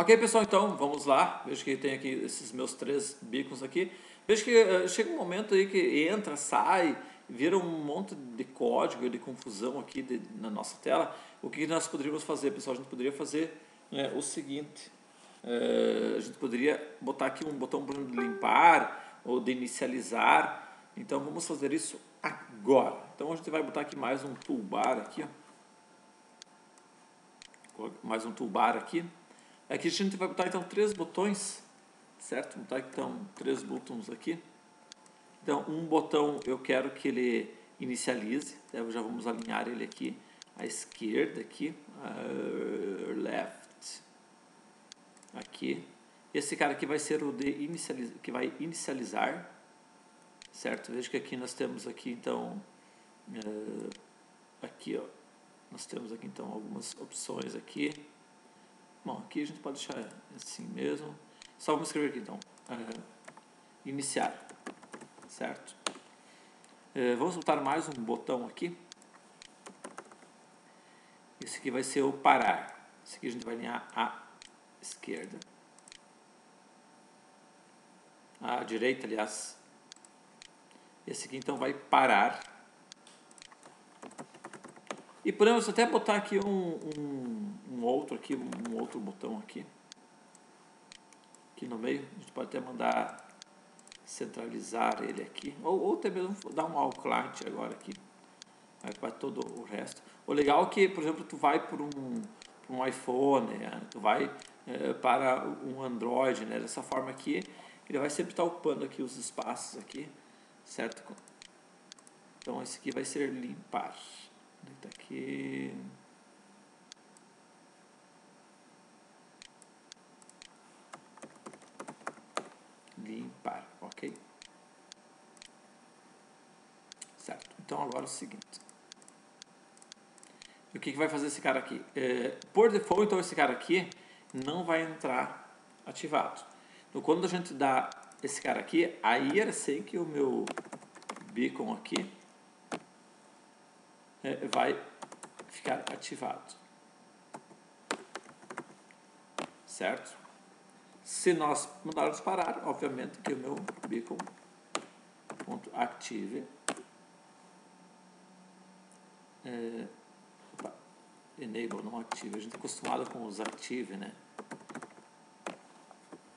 Ok, pessoal, então vamos lá. Veja que tem aqui esses meus três beacons aqui. Veja que chega um momento aí que entra, sai, vira um monte de código, de confusão aqui na nossa tela. O que nós poderíamos fazer, pessoal? A gente poderia fazer o seguinte. A gente poderia botar aqui um botão para limpar ou de inicializar. Então vamos fazer isso agora. Então a gente vai botar aqui mais um toolbar aqui, ó. Mais um toolbar aqui. Aqui a gente vai botar então três botões, certo? Botar então três botões aqui. Então um botão eu quero que ele inicialize. Então, já vamos alinhar ele aqui à esquerda aqui, left aqui. Esse cara aqui vai ser o de que vai inicializar, certo? Veja que aqui nós temos aqui então aqui, ó, nós temos aqui então algumas opções aqui. Bom, aqui a gente pode deixar assim mesmo. Só vamos escrever aqui então. Iniciar. Certo? Vamos botar mais um botão aqui. Esse aqui vai ser o parar. Esse aqui a gente vai alinhar à esquerda. À direita, aliás. Esse aqui então vai parar. E podemos até botar aqui um outro botão aqui. Aqui no meio. A gente pode até mandar centralizar ele aqui. Ou até mesmo dar um alt-client agora aqui. Aí para todo o resto. O legal é que, por exemplo, tu vai para um iPhone, né? Tu vai para um Android, né? Dessa forma aqui. Ele vai sempre estar ocupando aqui os espaços aqui. Certo? Então esse aqui vai ser limpar. Ele tá aqui. Limpar, ok? Certo, então agora é o seguinte. E o que vai fazer esse cara aqui? Por default, então, esse cara aqui não vai entrar ativado. Então, quando a gente dá esse cara aqui, aí eu sei que o meu beacon aqui vai ficar ativado, certo? Se nós mandarmos parar, obviamente que o meu beacon.active enable, não active, a gente é acostumado com os active, né?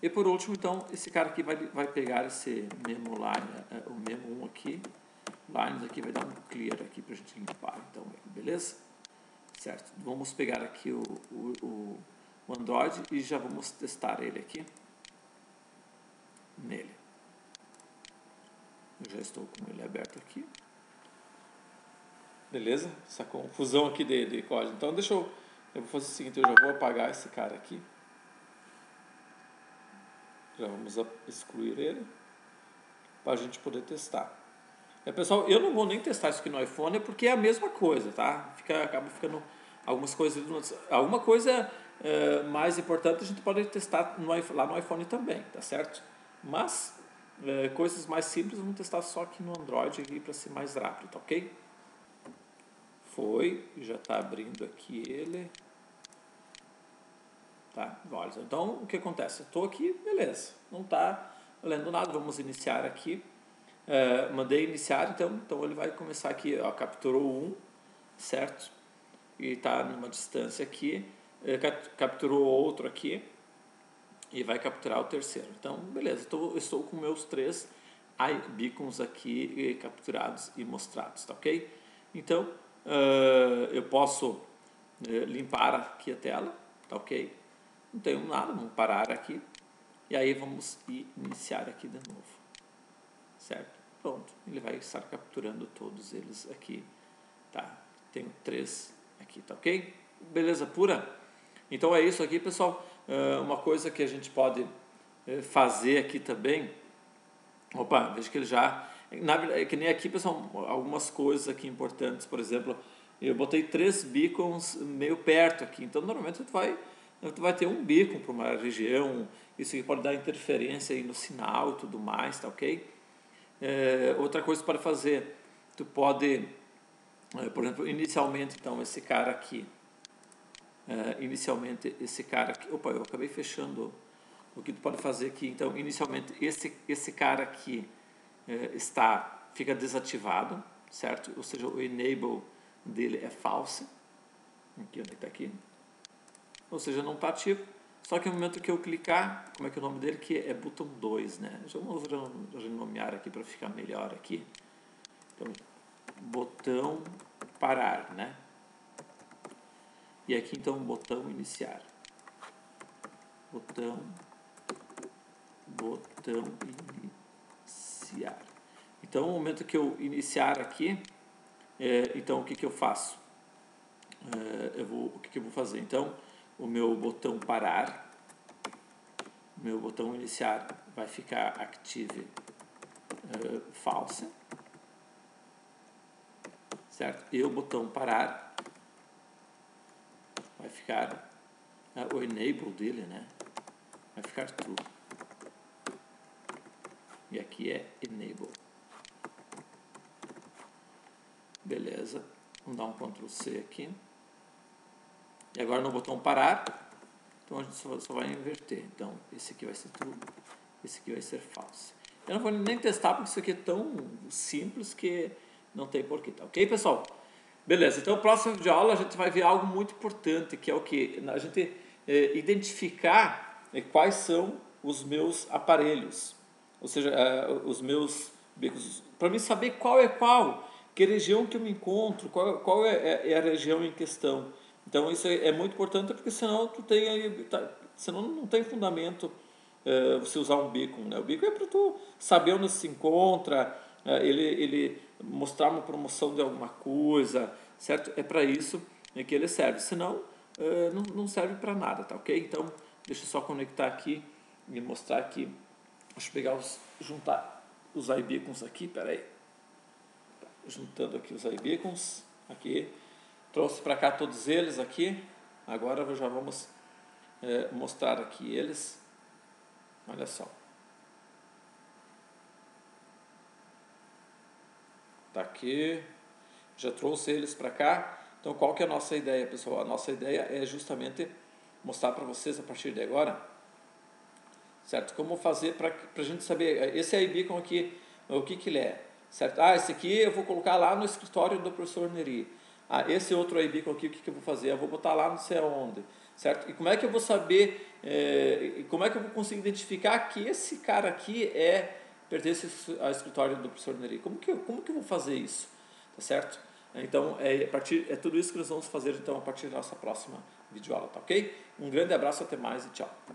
E por último, então, esse cara aqui vai pegar esse memo line, o memo 1 aqui, lines aqui, vai dar um clear aqui para a gente limpar, então, beleza? Certo, vamos pegar aqui o Android e já vamos testar ele aqui nele. Eu já estou com ele aberto aqui, beleza? Essa confusão aqui de código. Então deixa eu vou fazer o seguinte, eu já vou apagar esse cara aqui, já vamos excluir ele para a gente poder testar. Pessoal, eu não vou nem testar isso aqui no iPhone porque é a mesma coisa, tá? Acaba ficando algumas coisas, alguma coisa mais importante a gente pode testar lá no iPhone também, tá certo? Mas coisas mais simples vamos testar só aqui no Android para ser mais rápido, tá ok? Foi, já está abrindo aqui ele. Tá, olha, então o que acontece? Eu estou aqui, beleza, não está lendo nada, vamos iniciar aqui. Mandei iniciar, então ele vai começar aqui, ó, capturou 1, certo? E está numa distância aqui, capturou outro aqui e vai capturar o terceiro. Então, beleza, estou com meus três iBeacons aqui capturados e mostrados, tá ok? Então, eu posso limpar aqui a tela, tá ok? Não tenho nada, vamos parar aqui e aí vamos iniciar aqui de novo. Certo? Pronto. Ele vai estar capturando todos eles aqui. Tá? Tenho três aqui, tá ok? Beleza pura? Então é isso aqui, pessoal. Uma coisa que a gente pode fazer aqui também. Opa, veja que ele já... Na verdade, que nem aqui, pessoal, algumas coisas aqui importantes. Por exemplo, eu botei três beacons meio perto aqui. Então, normalmente, tu vai ter um beacon para uma região. Isso aqui pode dar interferência aí no sinal e tudo mais, tá ok? Outra coisa para fazer, tu pode, por exemplo, inicialmente então esse cara aqui inicialmente esse cara aqui, opa, eu acabei fechando o que tu pode fazer aqui. Então, inicialmente, esse cara aqui fica desativado, certo? Ou seja, o enable dele é false. Aqui, onde está aqui? Ou seja, não está ativo. Só que no momento que eu clicar, como é que é o nome dele? Que é botão 2, né? Já vamos renomear aqui para ficar melhor aqui. Então, botão parar, né? E aqui, então, botão iniciar. Botão iniciar. Então, no momento que eu iniciar aqui, então, o que que eu faço? O que que eu vou fazer? Então, o meu botão parar, meu botão iniciar vai ficar active false, certo? E o botão parar vai ficar, o enable dele, né, vai ficar true. E aqui é enable. Beleza, vamos dar um Ctrl C aqui. E agora no botão parar, então a gente só vai inverter. Então esse aqui vai ser true, esse aqui vai ser false. Eu não vou nem testar porque isso aqui é tão simples que não tem porquê, tá ok, pessoal? Beleza, então no próximo vídeo de aula a gente vai ver algo muito importante, que é o que? A gente identificar quais são os meus aparelhos, ou seja, os meus bicos, para mim saber qual é qual, que região que eu me encontro, qual é a região em questão. Então isso é muito importante, porque senão senão não tem fundamento você usar um beacon, né? O beacon é para tu saber onde se encontra, ele mostrar uma promoção de alguma coisa, certo? É para isso que ele serve, senão não serve para nada, tá ok? Então deixa eu só conectar aqui e mostrar aqui. Deixa eu pegar juntar os iBeacons aqui, peraí. Juntando aqui os iBeacons, aqui. Trouxe para cá todos eles aqui. Agora já vamos mostrar aqui eles. Olha só. Tá aqui. Já trouxe eles para cá. Então qual que é a nossa ideia, pessoal? A nossa ideia é justamente mostrar para vocês a partir de agora, certo? Como fazer para a gente saber. Esse iBeacon aqui, o que que ele é? Certo? Ah, esse aqui eu vou colocar lá no escritório do professor Neri. Ah, esse outro iBeacon aqui, o que que eu vou fazer? Eu vou botar lá não sei aonde, certo? E como é que eu vou saber, como é que eu vou conseguir identificar que esse cara aqui pertence ao escritório do professor Neri? Como que eu vou fazer isso? Tá certo? Então, é tudo isso que nós vamos fazer, então, a partir da nossa próxima videoaula, tá ok? Um grande abraço, até mais e tchau!